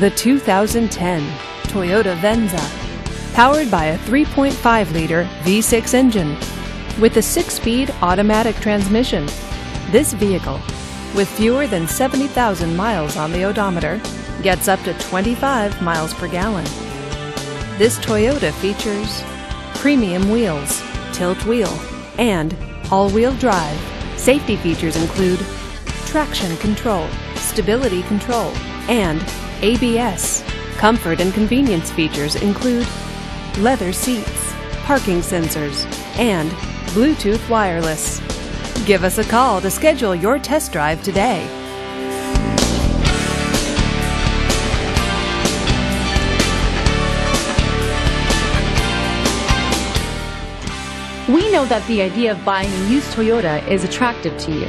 The 2010 Toyota Venza, powered by a 3.5-liter V6 engine with a 6-speed automatic transmission. This vehicle, with fewer than 70,000 miles on the odometer, gets up to 25 miles per gallon. This Toyota features premium wheels, tilt wheel, and all-wheel drive. Safety features include traction control, stability control, and ABS. Comfort and convenience features include leather seats, parking sensors, and Bluetooth wireless. Give us a call to schedule your test drive today. We know that the idea of buying a used Toyota is attractive to you.